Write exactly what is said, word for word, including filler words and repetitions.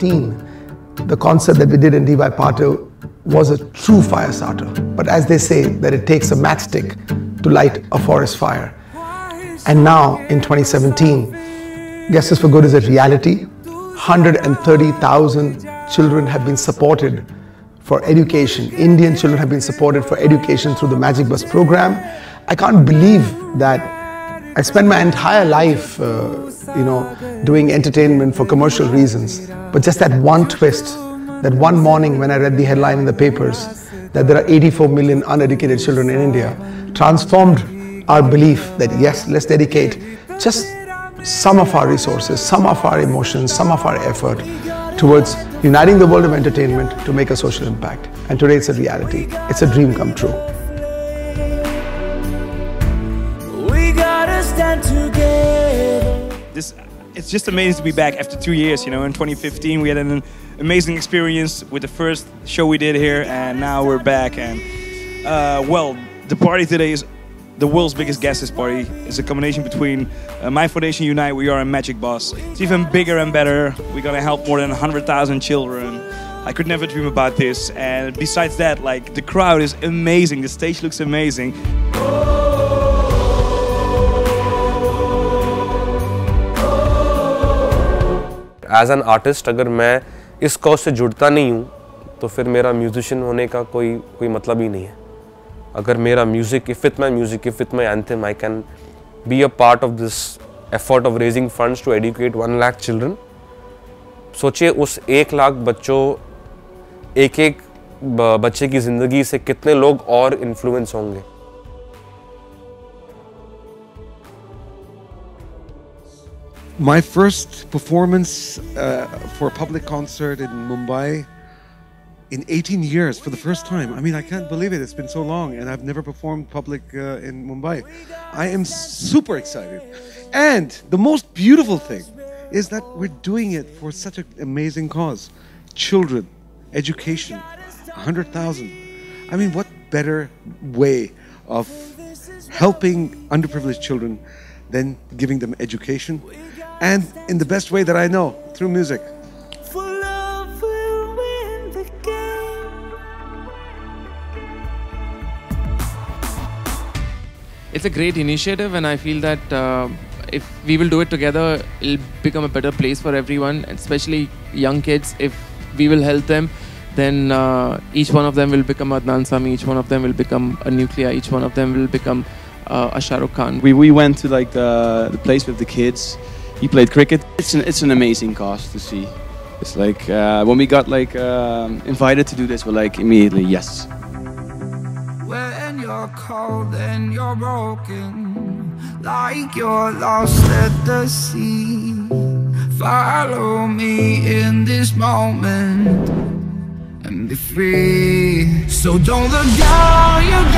twenty fifteen, the concert that we did in D Y Patil was a true fire starter. But as they say, that it takes a matchstick to light a forest fire. And now, in twenty seventeen, Guestlist for Good is a reality. one hundred thirty thousand children have been supported for education. Indian children have been supported for education through the Magic Bus program. I can't believe that I spent my entire life, uh, you know, doing entertainment for commercial reasons. But just that one twist, that one morning when I read the headline in the papers that there are eighty-four million uneducated children in India, transformed our belief that yes, let's dedicate just some of our resources, some of our emotions, some of our effort towards uniting the world of entertainment to make a social impact. And today it's a reality. It's a dream come true. We gotta stand together. This, it's just amazing to be back after two years, you know. In twenty fifteen we had an amazing experience with the first show we did here, and now we're back. And uh, well, the party today is the world's biggest Guestlist party. It's a combination between uh, my foundation, Unite, We Are, and Magic Boss. It's even bigger and better. We're gonna help more than one hundred thousand children. I could never dream about this. And besides that, like, the crowd is amazing. The stage looks amazing. As an artist, अगर मैं इस cause से जुड़ता नहीं हूँ, तो फिर मेरा musician होने का कोई कोई मतलब ही नहीं है. अगर मेरा music, if it's my music, if it's my anthem, I can be a part of this effort of raising funds to educate one lakh children. सोचिए उस एक लाख बच्चों, एक-एक बच्चे की ज़िंदगी से कितने लोग और influence होंगे. My first performance uh, for a public concert in Mumbai. In eighteen years, for the first time. I mean, I can't believe it. It's been so long, and I've never performed public uh, in Mumbai. I am super excited. And the most beautiful thing is that we're doing it for such an amazing cause. Children, education, one hundred thousand. I mean, what better way of helping underprivileged children than giving them education? And in the best way that I know, through music. It's a great initiative, and I feel that uh, if we will do it together, it'll become a better place for everyone, especially young kids. If we will help them, then uh, each one of them will become Adnan Sami, each one of them will become a nuclear, each one of them will become uh, a Sharukh Khan. We, we went to like the, the place with the kids. He played cricket. It's an, it's an amazing cause to see. It's like uh, when we got like uh, invited to do this, we're like immediately, yes. When you're cold and you're broken, like you're lost at the sea, follow me in this moment and be free. So don't look down, you